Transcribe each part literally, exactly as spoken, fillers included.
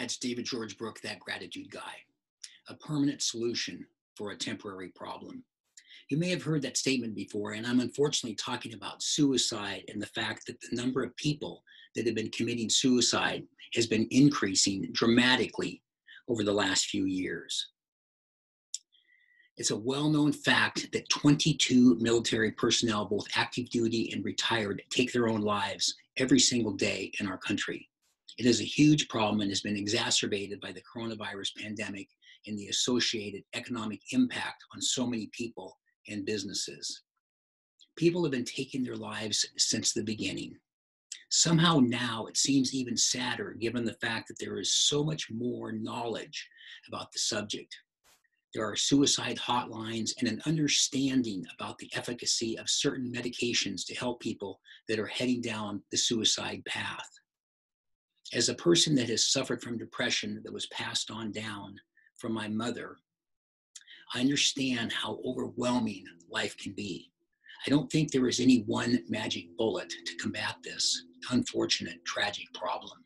That's David George Brooke, That Gratitude Guy, a permanent solution for a temporary problem. You may have heard that statement before, and I'm unfortunately talking about suicide and the fact that the number of people that have been committing suicide has been increasing dramatically over the last few years. It's a well-known fact that twenty-two military personnel, both active duty and retired, take their own lives every single day in our country. It is a huge problem and has been exacerbated by the coronavirus pandemic and the associated economic impact on so many people and businesses. People have been taking their lives since the beginning. Somehow now it seems even sadder given the fact that there is so much more knowledge about the subject. There are suicide hotlines and an understanding about the efficacy of certain medications to help people that are heading down the suicide path. As a person that has suffered from depression that was passed on down from my mother, I understand how overwhelming life can be. I don't think there is any one magic bullet to combat this unfortunate, tragic problem.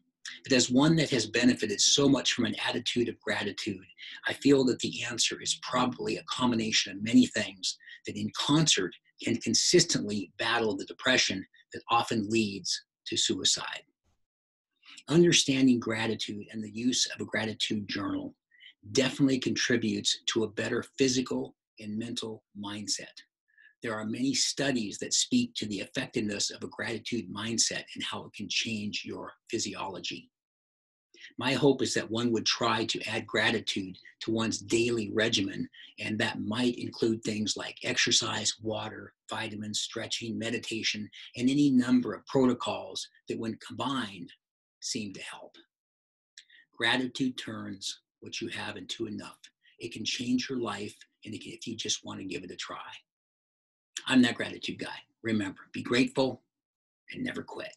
But as one that has benefited so much from an attitude of gratitude, I feel that the answer is probably a combination of many things that in concert can consistently battle the depression that often leads to suicide. Understanding gratitude and the use of a gratitude journal definitely contributes to a better physical and mental mindset. There are many studies that speak to the effectiveness of a gratitude mindset and how it can change your physiology. My hope is that one would try to add gratitude to one's daily regimen, and that might include things like exercise, water, vitamins, stretching, meditation, and any number of protocols that when combined seem to help. Gratitude turns what you have into enough. It can change your life, and it can, if you just want to give it a try. I'm That Gratitude Guy. Remember, be grateful and never quit.